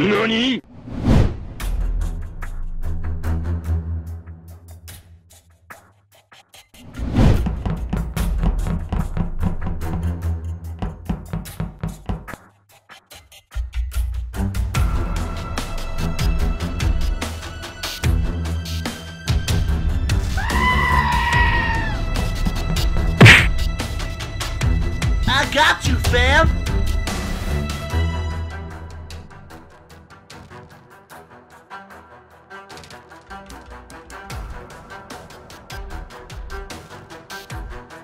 ¿Nani? I got you, fam!